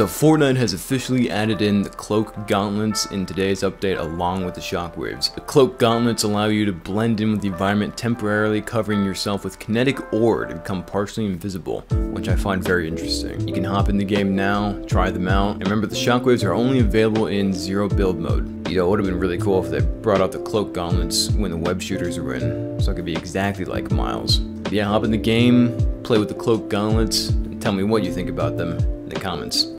So Fortnite has officially added in the Cloak Gauntlets in today's update along with the shockwaves. The Cloak Gauntlets allow you to blend in with the environment, temporarily covering yourself with kinetic ore to become partially invisible, which I find very interesting. You can hop in the game now, try them out, and remember the shockwaves are only available in zero build mode. You know, it would have been really cool if they brought out the Cloak Gauntlets when the web shooters were in, so I could be exactly like Miles. But yeah, hop in the game, play with the Cloak Gauntlets, and tell me what you think about them in the comments.